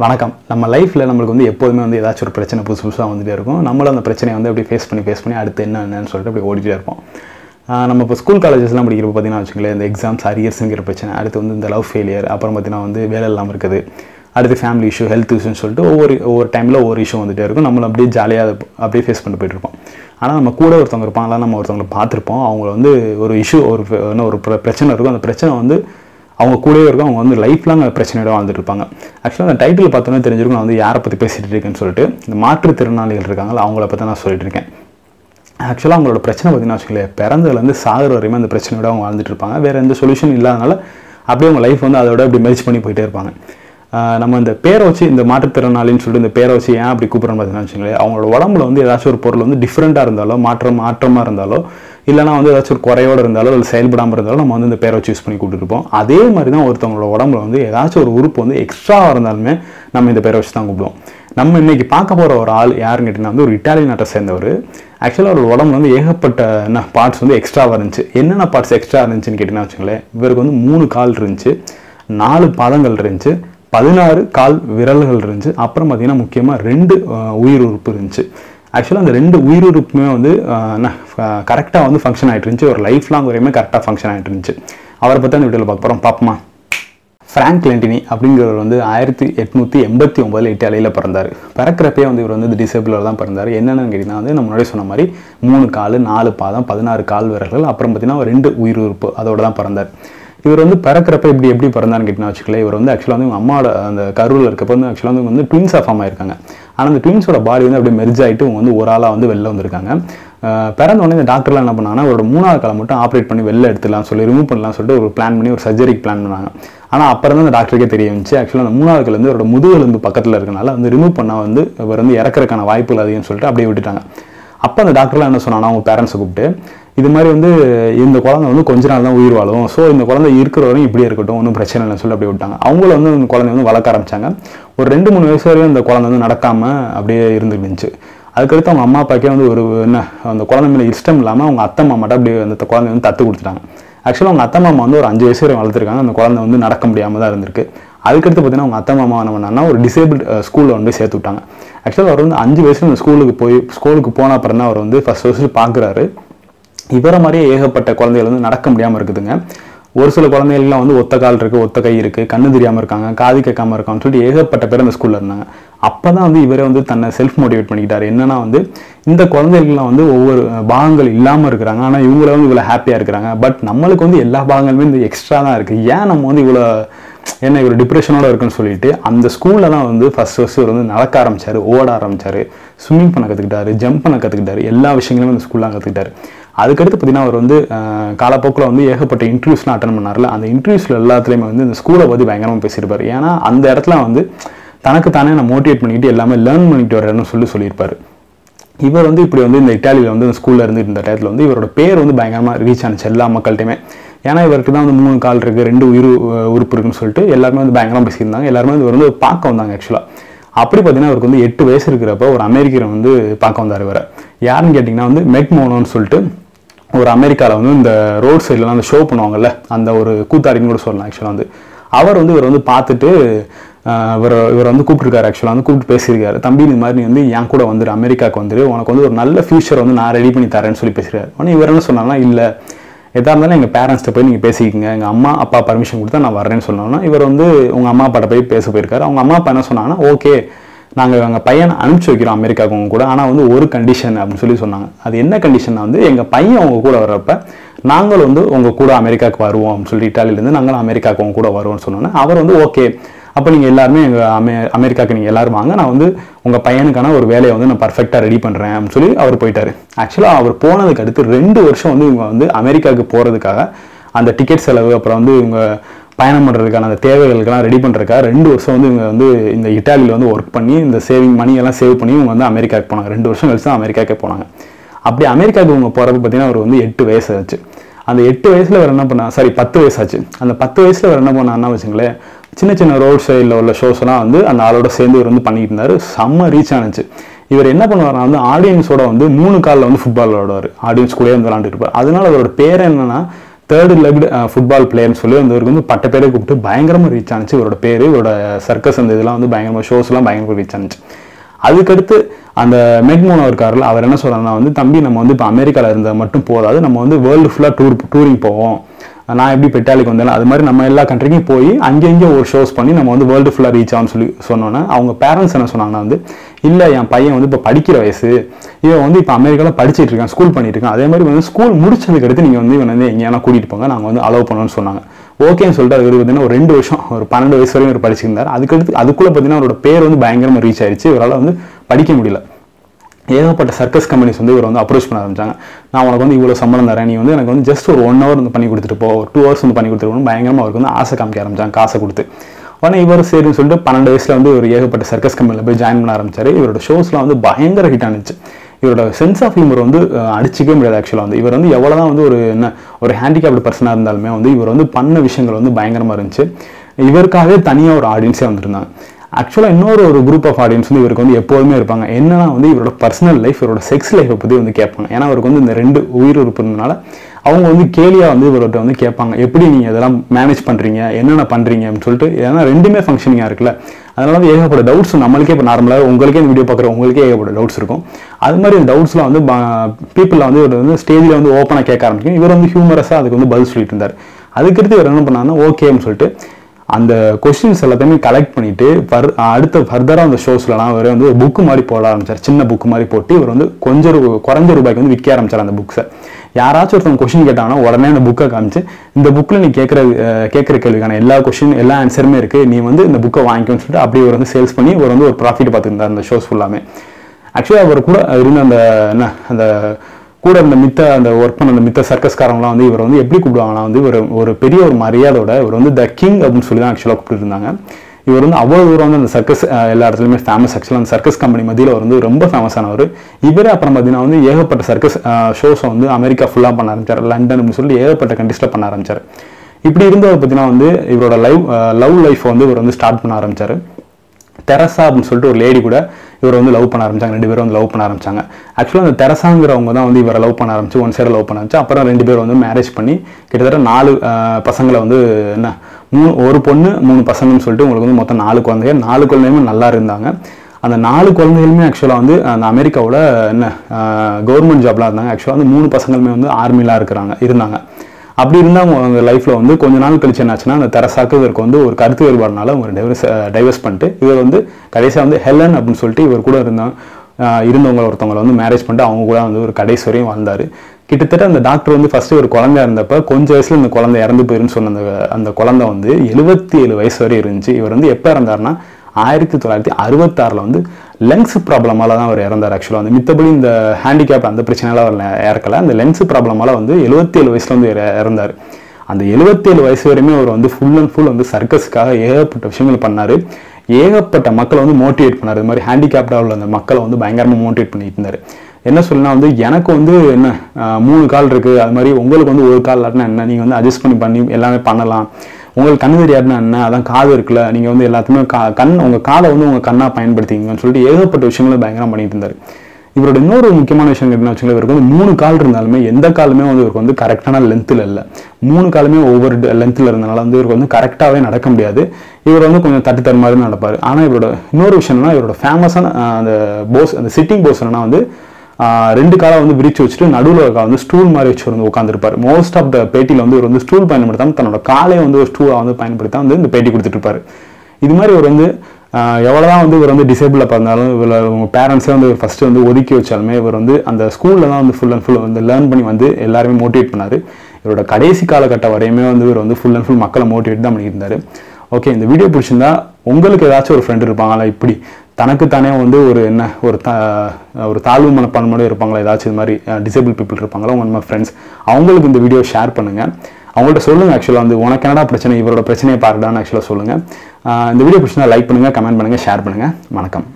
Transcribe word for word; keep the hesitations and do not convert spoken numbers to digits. வணக்கம் நம்ம லைஃப்ல நமக்கு வந்து எப்பவுமே வந்து ஏதாச்சும் ஒரு பிரச்சனை புதுசு புதுசா வந்துட்டே இருக்கும் நம்மள அந்த பிரச்சனையை வந்து அப்படியே ஃபேஸ் பண்ணி ஃபேஸ் பண்ணி அடுத்து என்ன என்னன்னு சொல்லிட்டு அப்படியே ஓடிட்டே இருப்போம் நம்ம இப்ப ஸ்கூல் காலேजेसலாம் படிக்கிறப்ப பாத்தீனா வந்துங்களே இந்த एग्जाम्स ஹரியர்ஸ்ங்கற பிரச்சனை அடுத்து வந்து இந்த லவ் ஃபெயிலியர் அப்புறம் பாத்தீனா வந்து வேலை இல்லாம இருக்குது அடுத்து ஃபேமிலி இஷ்யூ ஹெல்த் இஷ்யூன்னு சொல்லிட்டு ஒவ்வொரு ஒவ்வொரு டைம்ல ஒவ்வொரு இஷ்யூ வந்துட்டே இருக்கும் நம்ம அப்படியே ஜாலியா அப்படியே ஃபேஸ் பண்ணி போயிட்டு இருப்போம் ஆனா நம்ம கூட ஒருத்தங்க இருப்பாங்களா நம்ம ஒருத்தங்கள பாத்துறோம் அவங்க வந்து ஒரு இஷ்யூ ஒரு என்ன ஒரு பிரச்சனை இருக்கும் அந்த பிரச்சனை வந்து அவங்க கூடவே இருக்க அவங்க வந்து லைஃப் லாங் பிரச்சனையோட வாழ்ந்துட்டு இருப்பாங்க एक्चुअली அந்த டைட்டில் பார்த்தோனே தெரிஞ்சிருக்கும் நான் வந்து யாரை பத்தி பேசிட்டு இருக்கேன்னு சொல்லிட்டு இந்த மாற்றுத் திறனாளிகள் இருக்காங்கல அவங்கள பத்தி நான் சொல்லிட்டு இருக்கேன் एक्चुअली அவங்களோட பிரச்சனை பத்தினா சொல்ல பிறந்ததுல இருந்து சாகுற வரைக்கும் அந்த பிரச்சனையோட அவங்க வாழ்ந்துட்டு இருப்பாங்க வேற எந்த சொல்யூஷன் இல்லாதனால அப்படியே அவங்க லைஃப் வந்து அதோட அப்படியே மெர்ஜ் பண்ணி போயிட்டே இருப்பாங்க நம்ம இந்த பேரை வச்சு இந்த மாற்றுத் திறனாளின்னு சொல்லிட்டு இந்த பேரை வச்சு ஏன் அப்படி கூப்பிடுறோம் பார்த்தீங்கன்னா வச்சுங்களேன் அவங்களோட உடம்புல வந்து ஏதாச்சும் ஒரு பொருள் வந்து டிஃப்ரெண்ட்டாக இருந்தாலோ மாற்றம் மாற்றமாக இருந்தாலோ இல்லைனா வந்து ஏதாச்சும் ஒரு குறையோடு இருந்தாலோ இல்லை செயல்படாமல் இருந்தாலும் நம்ம வந்து இந்த பேரை வச்சு யூஸ் பண்ணி கூப்பிட்டுருப்போம் அதே மாதிரி தான் ஒருத்தவங்களோட உடம்புல வந்து ஏதாச்சும் ஒரு உறுப்பு வந்து எக்ஸ்ட்ராவாக இருந்தாலுமே நம்ம இந்த பேரை வச்சு தான் கூப்பிடுவோம் நம்ம இன்னைக்கு பார்க்க போகிற ஒரு ஆள் யாருன்னு கேட்டிங்கன்னா வந்து ஒரு இட்டாலியன் நாட்டை சேர்ந்தவர் ஆக்சுவலாக ஒரு உடம்புல வந்து ஏகப்பட்ட என்ன பார்ட்ஸ் வந்து எக்ஸ்ட்ராவாக இருந்துச்சு என்னென்ன பார்ட்ஸ் எக்ஸ்ட்ரா இருந்துச்சுன்னு கேட்டிங்கன்னா வச்சுங்களேன் இவருக்கு வந்து மூணு கால் இருந்துச்சு நாலு பாதங்கள் இருந்துச்சு பதினாறு கால் விரல்கள் இருந்துச்சு அப்புறம் பார்த்தீங்கன்னா முக்கியமாக ரெண்டு உயிர் உறுப்பு இருந்துச்சு ஆக்சுவலாக அந்த ரெண்டு உயிர் உறுப்புமே வந்து கரெக்டாக வந்து ஃபங்க்ஷன் ஆகிட்டு இருந்துச்சு ஒரு லைஃப் லாங் வரையுமே கரெக்டாக ஃபங்க்ஷன் ஆகிட்டு இருந்துச்சு அவரை பற்றி அந்த வீட்டில் பார்க்க போகிறோம் பாப்பமா ஃப்ராங்க் லென்டினி அப்படிங்கிறவர் வந்து ஆயிரத்தி எட்நூற்றி எண்பத்தி ஒம்பதில் இட்டாலியில் பிறந்தார் பிறக்கிறப்பே வந்து இவர் வந்து டிசேபிளாக தான் பிறந்தார் என்னென்னு கேட்டிங்கன்னா வந்து நம்ம முன்னாடி சொன்ன மாதிரி மூணு கால் நாலு பாதம் பதினாறு கால் விரல்கள் அப்புறம் பார்த்தீங்கன்னா ரெண்டு உயிர் உறுப்பு அதோடு தான் பிறந்தார் இவர் வந்து பிறக்கிறப்ப இப்படி எப்படி பிறந்தான்னு கேட்டிங்கன்னா வச்சுக்கல இவர் வந்து ஆக்சுவலாக வந்து அம்மாவோட அந்த கருவில் இருக்கப்போ வந்து ஆக்சுவலாக வந்து வந்து ட்வின்ஸாக ஃபார்ம் ஆயிருக்காங்க ஆனால் அந்த ட்வின்ஸோட பாடி வந்து அப்படியே மெர்ஜ் ஆகிட்டு அவங்க வந்து ஒரு ஆளாக வந்து வெளில வந்திருக்காங்க பிறந்தவொடனே இந்த டாக்டர்லாம் என்ன பண்ணாங்கன்னா அவரோட மூணாவது காலை மட்டும் ஆப்ரேட் பண்ணி வெளில எடுத்துடலாம் சொல்லி ரிமூவ் பண்ணலாம் சொல்லிட்டு ஒரு பிளான் பண்ணி ஒரு சர்ஜரிக்கு பிளான் பண்ணாங்க ஆனால் அப்புறம் தான் அந்த டாக்டருக்கே தெரிய வந்துச்சு ஆக்சுவலாக அந்த மூணாவது கால வந்து அவரோட முதுகெலும்பு பக்கத்தில் இருக்கனால வந்து ரிமூவ் பண்ணால் வந்து இவர் வந்து இறக்குறதுக்கான வாய்ப்புகள் அதிகம்னு சொல்லிட்டு அப்படியே விட்டுட்டாங்க அப்போ அந்த டாக்டர்லாம் என்ன சொன்னாங்கன்னா அவங்க பேரண்ட்ஸை கூப்பிட்டு இது மாதிரி வந்து இந்த குழந்தை வந்து கொஞ்ச நாள் தான் உயிர் வாழும் ஸோ இந்த குழந்தை இருக்கிற வரையும் இப்படியே இருக்கட்டும் ஒன்றும் பிரச்சனை இல்லைன்னு சொல்லி அப்படி விட்டாங்க அவங்கள வந்து இந்த குழந்தை வந்து வளர்க்க ஆரம்பித்தாங்க ஒரு ரெண்டு மூணு வயசு வரையும் இந்த குழந்தை வந்து நடக்காமல் அப்படியே இருந்துருந்துச்சு அதுக்கடுத்து அவங்க அம்மா அப்பாக்கே வந்து ஒரு என்ன அந்த குழந்தை மேலே இஷ்டம் இல்லாமல் அவங்க அத்தை மாமாட்ட அப்படியே அந்த குழந்தைய வந்து தத்து கொடுத்துட்டாங்க ஆக்சுவலாக அவங்க அத்தை மாமா வந்து ஒரு அஞ்சு வயசு வரை வளர்த்துருக்காங்க அந்த குழந்தை வந்து நடக்க முடியாமல் தான் இருந்திருக்கு அதுக்கடுத்து பார்த்தீங்கன்னா அவங்க அத்தை மாமா என்ன பண்ணாங்கன்னா ஒரு டிசேபிள் ஸ்கூலில் வந்து சேர்த்து விட்டாங்க ஆக்சுவலாக அவர் வந்து அஞ்சு வயசுல இந்த ஸ்கூலுக்கு போய் ஸ்கூலுக்கு போன அப்புறம் தான் அவர் வந்து ஃபர்ஸ்ட் ஃபர்ஸ்ட் பார்க்குறாரு இவர மாதிரியே ஏகப்பட்ட குழந்தைகள் வந்து நடக்க முடியாமல் இருக்குதுங்க ஒரு சில குழந்தைகள்லாம் வந்து ஒத்த கால் இருக்குது ஒத்த கை இருக்குது கண்ணு தெரியாமல் இருக்காங்க காது கேட்காமல் இருக்காங்கன்னு சொல்லிட்டு ஏகப்பட்ட பேர் அந்த ஸ்கூலில் இருந்தாங்க அப்போ தான் வந்து இவரே வந்து தன்னை செல்ஃப் மோட்டிவேட் பண்ணிக்கிட்டார் என்னென்னா வந்து இந்த குழந்தைகள்லாம் வந்து ஒவ்வொரு பாகங்கள் இல்லாமல் இருக்கிறாங்க ஆனால் இவங்கள வந்து இவ்வளோ ஹாப்பியாக இருக்கிறாங்க பட் நம்மளுக்கு வந்து எல்லா பாகங்களுமே இந்த எக்ஸ்ட்ரா தான் இருக்குது ஏன் நம்ம வந்து இவ்வளோ என்ன இவர் டிப்ரெஷனோட இருக்குன்னு சொல்லிட்டு அந்த ஸ்கூலில் தான் வந்து ஃபர்ஸ்ட் ஃபர்ஸ்ட் இவர் வந்து நடக்க ஆரம்பித்தார் ஓட ஆரம்பித்தார் ஸ்விம்மிங் பண்ண கற்றுக்கிட்டாரு ஜம்ப் பண்ண கற்றுக்கிட்டாரு எல்லா விஷயங்களுமே அந்த ஸ்கூல்லாம் கற்றுக்கிட்டாரு அதுக்கடுத்து பார்த்தீங்கன்னா அவர் வந்து காலப்போக்கில் வந்து ஏகப்பட்ட இன்டர்வியூஸ்லாம் அட்டன் பண்ணார்ல அந்த இன்டர்வியூஸில் எல்லாத்துலேயுமே வந்து இந்த ஸ்கூலை பற்றி பயங்கரமாக பேசியிருப்பார் ஏன்னா அந்த இடத்துல வந்து தனக்கு தானே நான் மோட்டிவேட் பண்ணிக்கிட்டு எல்லாமே லேர்ன் பண்ணிக்கிட்டு வரேன்னு சொல்லி சொல்லியிருப்பார் இவர் வந்து இப்படி வந்து இந்த இட்டாலியில் வந்து ஸ்கூலில் இருந்துட்டு இருந்த டயத்தில் வந்து இவரோட பேர் வந்து பயங்கரமாக ரீச் ஆனிச்சு எல்லா மக்கள்கிட்டையுமே ஏன்னா இவருக்கு தான் வந்து மூணு கால் இருக்குது ரெண்டு உயிர் உறுப்பு இருக்குன்னு சொல்லிட்டு எல்லாருமே வந்து பயங்கரமாக பேசியிருந்தாங்க எல்லாருமே வந்து இவர் வந்து பார்க்க வந்தாங்க ஆக்சுவலாக அப்படி பார்த்தீங்கன்னா அவருக்கு வந்து எட்டு வயசு இருக்கிறப்ப ஒரு அமெரிக்கன் வந்து பார்க்க வந்தார் இவரை யாருன்னு கேட்டிங்கன்னா வந்து மெட் மோனோன்னு சொல்லிட்டு ஒரு அமெரிக்காவில் வந்து இந்த ரோட் சைட்லாம் அந்த ஷோ பண்ணுவாங்கல்ல அந்த ஒரு கூத்தாடின்னு கூட சொல்லலாம் ஆக்சுவலாக வந்து அவர் வந்து இவர் வந்து பார்த்துட்டு இவர் இவர் வந்து கூப்பிட்டுருக்காரு ஆக்சுவலாக வந்து கூப்பிட்டு பேசியிருக்காரு தம்பி இந்த மாதிரி நீ வந்து என் கூட வந்துரு அமெரிக்காவுக்கு வந்துரு உனக்கு வந்து ஒரு நல்ல ஃபியூச்சர் வந்து நான் ரெடி பண்ணி தரேன்னு சொல்லி பேசுகிறாரு ஆனால் இவர் என்ன சொன்னாங்கன்னா இல்லை எதாக இருந்தாலும் எங்கள் பேரண்ட்ஸ்கிட்ட போய் நீங்கள் பேசிக்கிங்க எங்கள் அம்மா அப்பா பர்மிஷன் கொடுத்தா நான் வர்றேன்னு சொன்னோன்னா இவர் வந்து உங்கள் அம்மா அப்பாட்ட போய் பேச போயிருக்காரு அவங்க அம்மா அப்பா என்ன சொன்னாங்கன்னா ஓகே நாங்கள் எங்கள் பையனை அனுப்பிச்சி வைக்கிறோம் அமெரிக்காவுக்கு அவங்க கூட ஆனால் வந்து ஒரு கண்டிஷன் அப்படின்னு சொல்லி சொன்னாங்க அது என்ன கண்டிஷன்னா வந்து எங்கள் பையன் அவங்க கூட வர்றப்ப நாங்கள் வந்து உங்கள் கூட அமெரிக்காவுக்கு வருவோம் அப்படின்னு சொல்லி இட்டாலியிலேருந்து நாங்களும் அமெரிக்காவுக்கு அவங்க கூட வருவோம்னு சொன்னோன்னா அவர் வந்து ஓகே அப்போ நீங்கள் எல்லாருமே எங்கள் அமெ அமெரிக்காவுக்கு நீங்கள் எல்லோரும் வாங்க நான் வந்து உங்கள் பையனுக்கான ஒரு வேலையை வந்து நான் பர்ஃபெக்டாக ரெடி பண்ணுறேன் அப்படின்னு சொல்லி அவர் போயிட்டார் ஆக்சுவலாக அவர் போனதுக்கு அடுத்து ரெண்டு வருஷம் வந்து இவங்க வந்து அமெரிக்காவுக்கு போகிறதுக்காக அந்த டிக்கெட் செலவு அப்புறம் வந்து இவங்க பயணம் பண்ணுறதுக்கான அந்த தேவைகளுக்கெல்லாம் ரெடி பண்ணுறதுக்காக ரெண்டு வருஷம் வந்து இவங்க வந்து இந்த இட்டாலியில் வந்து ஒர்க் பண்ணி இந்த சேவிங் மணியெல்லாம் சேவ் பண்ணி இவங்க வந்து அமெரிக்காவுக்கு போனாங்க ரெண்டு வருஷம் கழிச்சு தான் அமெரிக்காவுக்கே போனாங்க அப்படி அமெரிக்காவுக்கு இவங்க போகிறப்ப பார்த்தீங்கன்னா அவர் வந்து எட்டு வயசு ஆச்சு அந்த எட்டு வயசில் வேறு என்ன பண்ணா சாரி பத்து வயசாச்சு அந்த பத்து வயசில் வேறு என்ன பண்ணான்னா வச்சுங்களேன் சின்ன சின்ன ரோட் சைடில் உள்ள ஷோஸ்லாம் வந்து அந்த ஆளோட சேர்ந்து இவர் வந்து பண்ணிக்கிட்டு இருந்தார் செம்ம ரீச் ஆனிச்சு இவர் என்ன பண்ணுவார்னா வந்து ஆடியன்ஸோட வந்து மூணு காலில் வந்து ஃபுட்பால் விளாடுவார் ஆடியன்ஸ் கூடயே வந்து விளாண்டுட்டு இருப்பார் அதனால அவரோட பேர் என்னன்னா third legged uh, football player nu solli andavarku vandu patta pere koopittu bayangarama reach aanichu ivroda peru ivroda circus and idella vandu bayangarama shows la bayangarama reach aanichu adukaduthu and Megmoon avarkarla avar enna solrana vandu thambi nama vandu pa America la irundha mattum podadhu nama vandu world full ah tour touring povom na eppadi pettalikku vandala adhu mari nama ella country ku poi ange ange or shows panni nama vandu world full ah reach aanu solli sonnona avanga parents enna sonnanga vandu illa en paiyan vandu ipo padikira vayasu ivan vandu ipo America la padichittu irkan school pannittu irkan adhe mari vandu school mudichadukku eduthu neenga vandu ivana engena koodittu ponga naanga vandu allow pannonu sonnanga okay nu solta irukku pathina or two varsham or twelve vayasu varaiyum ivar padichirundar adukku adukulla pathina avroda peru vandu bayangarama reach aichu ivarala vandu padikka mudiyala ஏகப்பட்ட circus companies வந்து இவரை வந்து approach பண்ண ஆரம்பிச்சாங்க. நான் உனக்கு வந்து இவ்வளோ சம்பளம் தரேன், நீ வந்து எனக்கு வந்து ஜஸ்ட் ஒரு ஒன் ஹவர் வந்து பண்ணி கொடுத்துட்டு போ, ஒரு டூ ஹவர்ஸ் வந்து பண்ணி கொடுத்துருவோம்னு பயங்கரமாக அவருக்கு வந்து ஆசை காமிக்க ஆரம்பிச்சாங்க காசை கொடுத்து. உடனே இவர் சரின்னு சொல்லிட்டு பன்னெண்டு வயசில் வந்து ஒரு ஏகப்பட்ட சர்க்கஸ் கம்பெனியில் போய் ஜாயின் பண்ண ஆரம்பிச்சார். இவரோட ஷோஸ்லாம் வந்து பயங்கர ஹிட் ஆனிச்சு. இவரோட சென்ஸ் ஆஃப் ஹியூமர் வந்து அடிச்சிக்கவே முடியாது. ஆக்சுவலாக வந்து இவர் வந்து எவ்வளோ தான் வந்து ஒரு என்ன ஒரு ஹேண்டிகேப்டு பர்சனாக இருந்தாலுமே வந்து இவர் வந்து பண்ண விஷயங்கள் வந்து பயங்கரமாக இருந்துச்சு. இவருக்காகவே தனியாக ஒரு ஆடியன்ஸே வந்துருந்தாங்க. ஆக்சுவலாக இன்னொரு ஒரு குரூப் ஆஃப் ஆடியன்ஸ் வந்து இவருக்கு வந்து எப்போதுமே இருப்பாங்க. என்னன்னா வந்து இவரோட பர்சனல் லைஃப், இவரோட செக்ஸ் லைஃப்பை பற்றி வந்து கேட்பாங்க. ஏன்னா அவருக்கு வந்து இந்த ரெண்டு உயிர் இருப்பதுனால அவங்க வந்து கேலியாக வந்து இவர்கிட்ட வந்து கேட்பாங்க, எப்படி நீங்கள் இதெல்லாம் மேனேஜ் பண்ணுறீங்க, என்னென்ன பண்ணுறீங்க அப்படின்னு சொல்லிட்டு. ஏன்னா ரெண்டுமே ஃபங்க்ஷனிங்காக இருக்குல்ல, அதனால வந்து ஏகப்பட்ட டவுட்ஸ் நம்மளுக்கே இப்போ நார்மலாக உங்களுக்கே வீடியோ பார்க்குற உங்களுக்கே ஏகப்பட்ட டவுட்ஸ் இருக்கும். அது மாதிரி அந்த டவுட்ஸ்லாம் வந்து பீப்புளில் வந்து இவர் வந்து ஸ்டேஜில் வந்து ஓப்பனாக கேட்க ஆரம்பிக்கும். இவர் வந்து ஹியூமரஸாக அதுக்கு வந்து பதில் சொல்லிட்டு இருந்தார். அதுக்கடுத்து இவர் என்ன பண்ணாங்கன்னா ஓகேன்னு சொல்லிட்டு அந்த கொஸ்டின்ஸ் எல்லாத்தையுமே கலெக்ட் பண்ணிட்டு ஃபர் அடுத்த ஃபர்தராக அந்த ஷோஸ்லாம் இவர் வந்து ஒரு புக்கு மாதிரி போட ஆரம்பிச்சார். சின்ன புக்கு மாதிரி போட்டு இவர் வந்து கொஞ்சம் குறைஞ்ச ரூபாய்க்கு வந்து விற்க ஆரம்பிச்சார் அந்த புக்ஸை. யாராச்சும் ஒருத்தவங்க கொஸ்டின் கேட்டாங்கன்னா உடனே அந்த புக்கை காமிச்சு, இந்த புக்கில் நீ கேட்குற கேட்குற கேள்விக்கான எல்லா கொஸ்டின் எல்லா ஆன்சருமே இருக்குது, நீ வந்து இந்த புக்கை வாங்கிக்கணும்னு சொல்லிட்டு அப்படி இவர் வந்து சேல்ஸ் பண்ணி இவர் வந்து ஒரு ப்ராஃபிட் பார்த்துருந்தார் அந்த ஷோஸ் ஃபுல்லாமே. ஆக்சுவலாக அவர் கூட இருந்த அந்த என்ன அந்த கூட அந்த மித்த அந்த ஒர்க் பண்ண அந்த மித்த சர்க்கஸ்காரங்களாம் வந்து இவர் வந்து எப்படி கூப்பிடுவாங்கன்னா வந்து இவர் ஒரு பெரிய ஒரு மரியாதையோட இவர் வந்து த கிங் அப்படின்னு சொல்லி தான் ஆக்சுவலாக கூப்பிட்டுருந்தாங்க. இவர் வந்து அவ்வளோ தூரம் வந்து அந்த சர்க்கஸ் எல்லா இடத்துலையுமே ஃபேமஸ். ஆக்சுவலாக அந்த சர்க்கஸ் கம்பெனி மத்தியில் அவர் வந்து ரொம்ப ஃபேமஸானவர். இவரே அப்புறம் பார்த்தீங்கன்னா வந்து ஏகப்பட்ட சர்க்கஸ் ஷோஸை வந்து அமெரிக்கா ஃபுல்லாக பண்ண ஆரம்பித்தார், லண்டன் அப்படின்னு சொல்லி ஏகப்பட்ட கண்ட்ரிஸில் பண்ண ஆரம்பித்தார். இப்படி இருந்தவர் பார்த்தீங்கன்னா வந்து இவரோட லைவ் லவ் லைஃப் வந்து இவர் வந்து ஸ்டார்ட் பண்ண ஆரம்பித்தார். தெரசா அப்படின்னு சொல்லிட்டு ஒரு லேடி கூட இவர் வந்து லவ் பண்ண ஆரம்பிச்சாங்க. ரெண்டு பேரும் வந்து லவ் பண்ண ஆரம்பிச்சாங்க. ஆக்சுவலாக அந்த தெரசாங்கிறவங்க தான் வந்து இவரை லவ் பண்ண ஆரம்பிச்சு ஒன் சைடு லவ் பண்ண ஆரம்பிச்சு அப்புறம் ரெண்டு பேர் வந்து மேரேஜ் பண்ணி கிட்டத்தட்ட நாலு பசங்களை வந்து என்ன மூணு ஒரு பொண்ணு மூணு பசங்கன்னு சொல்லிட்டு உங்களுக்கு வந்து மொத்தம் நாலு குழந்தைங்க. நாலு குழந்தையுமே நல்லா இருந்தாங்க. அந்த நாலு குழந்தைகளுமே ஆக்சுவலாக வந்து அந்த அமெரிக்காவோட என்ன கவர்மெண்ட் ஜாப்லாம் இருந்தாங்க. ஆக்சுவலாக வந்து மூணு பசங்களுமே வந்து ஆர்மிலாம் இருக்கிறாங்க இருந்தாங்க. அப்படி இருந்தால் அவங்க அந்த லைஃப்பில் வந்து கொஞ்ச நாள் கழிச்சு என்னாச்சுன்னா அந்த தெரசாக்கு இவருக்கு வந்து ஒரு கருத்து வேறுபாடுனால அவங்க டைவர்ஸ் டைவர்ஸ் பண்ணிட்டு இவர் வந்து கடைசியாக வந்து ஹெலன் அப்படின்னு சொல்லிட்டு இவர் கூட இருந்தாங்க இருந்தவங்க ஒருத்தவங்களை வந்து மேரேஜ் பண்ணிட்டு அவங்க கூட வந்து ஒரு கடைசி வரையும் வாழ்ந்தார். கிட்டத்தட்ட அந்த டாக்டர் வந்து ஃபஸ்ட்டு ஒரு குழந்தை இருந்தப்போ கொஞ்சம் வயசில் இந்த குழந்தை இறந்து போயிருன்னு சொன்ன அந்த அந்த குழந்தை வந்து எழுபத்தி ஏழு வயசு வரையும் இருந்துச்சு. இவர் வந்து எப்போ இறந்தாருன்னா ஆயிரத்தி தொள்ளாயிரத்தி அறுபத்தாறில் வந்து லென்ஸ் ப்ராப்ளமால தான் அவர் இறந்தார். ஆக்சுவலாக வந்து மித்தபடி இந்த ஹேண்டிகேப் அந்த பிரச்சனையெல்லாம் அவர் இறக்கலை. அந்த லென்ஸ் ப்ராப்ளமால வந்து எழுபத்தேழு வயசுல வந்து இறந்தார். அந்த எழுபத்தேழு வயசு வரையுமே அவர் வந்து ஃபுல் அண்ட் ஃபுல் வந்து சர்க்கஸுக்காக ஏகப்பட்ட விஷயங்கள் பண்ணார். ஏகப்பட்ட மக்களை வந்து மோட்டிவேட் பண்ணார். இது மாதிரி ஹேண்டிகேப்டாக உள்ள அந்த மக்களை வந்து பயங்கரமாக மோட்டிவேட் பண்ணிட்டு இருந்தார். என்ன சொல்லுன்னா வந்து எனக்கு வந்து என்ன மூணு கால் இருக்குது, அது மாதிரி உங்களுக்கு வந்து ஒரு கால் இல்லாட்டினா என்ன, நீங்கள் வந்து அட்ஜஸ்ட் பண்ணி பண்ணி எல்லாமே பண்ணலாம். உங்களுக்கு கண் தெரியாதுன்னா என்ன, அதான் காது இருக்குல்ல, நீங்கள் வந்து எல்லாத்தையுமே கா கண் உங்கள் காதை வந்து உங்கள் கண்ணாக பயன்படுத்திங்கன்னு சொல்லிட்டு ஏகப்பட்ட விஷயங்களும் பயங்கரமாக பண்ணிட்டு இருந்தார். இவரோட இன்னொரு முக்கியமான விஷயம் என்ன வச்சுக்கோங்க, இவருக்கு வந்து மூணு கால் இருந்தாலுமே எந்த காலுமே வந்து இவருக்கு வந்து கரெக்டான லென்த்தில் இல்லை. மூணு காலுமே ஒவ்வொரு லென்த்தில் இருந்தனால வந்து இவருக்கு வந்து கரெக்டாகவே நடக்க முடியாது. இவர் வந்து கொஞ்சம் தட்டு தர மாதிரி நடப்பார். ஆனால் இவரோட இன்னொரு விஷயம் என்னன்னா இவரோட ஃபேமஸான அந்த போஸ் அந்த சிட்டிங் போஸ் என்னன்னா வந்து ரெண்டு காலை வந்து விரிச்சு வச்சுட்டு நடுவில் காலை வந்து ஸ்டூல் மாதிரி வச்சு வந்து உட்காந்துருப்பார். மோஸ்ட் ஆஃப் த பேட்டியில் வந்து இவர் வந்து ஸ்டூல் பயன்படுத்தாமல் தன்னோட காலையை வந்து ஒரு ஸ்டூலாக வந்து பயன்படுத்தா வந்து இந்த பேட்டி கொடுத்துட்டு இருப்பார். இது மாதிரி இவர் வந்து எவ்வளோதான் வந்து இவர் வந்து டிசேபிளாக பிறந்தாலும் இவர் அவங்க பேரண்ட்ஸே வந்து இவர் ஃபஸ்ட்டு வந்து ஒதுக்கி வச்சாலுமே இவர் வந்து அந்த ஸ்கூலில் தான் வந்து ஃபுல் அண்ட் ஃபுல் வந்து லேர்ன் பண்ணி வந்து எல்லாருமே மோட்டிவேட் பண்ணார். இவரோட கடைசி காலகட்ட வரையுமே வந்து இவர் வந்து ஃபுல் அண்ட் ஃபுல் மக்களை மோட்டிவேட் தான் பண்ணியிருந்தார். ஓகே, இந்த வீடியோ பிடிச்சிருந்தா உங்களுக்கு ஏதாச்சும் ஒரு ஃப்ரெண்ட் இருப்பாங்களா இப்படி தனக்குத்தானே வந்து ஒரு என்ன ஒரு தா ஒரு தாழ்வு மனப்பான்மையோடு இருப்பாங்களா, ஏதாச்சும் இது மாதிரி டிசேபிள் பீப்புள் இருப்பாங்களா உங்கள் நம்ம ஃப்ரெண்ட்ஸ், அவங்களுக்கு இந்த வீடியோ ஷேர் பண்ணுங்கள். அவங்கள்ட்ட சொல்லுங்கள் ஆக்சுவலாக வந்து உனக்கு என்னடா பிரச்சனை, இவரோட பிரச்சனையை பார்க்கலான்னு ஆக்சுவலாக சொல்லுங்கள். இந்த வீடியோ பிடிச்சிருந்தா லைக் பண்ணுங்கள், கமெண்ட் பண்ணுங்கள், ஷேர் பண்ணுங்கள். வணக்கம்.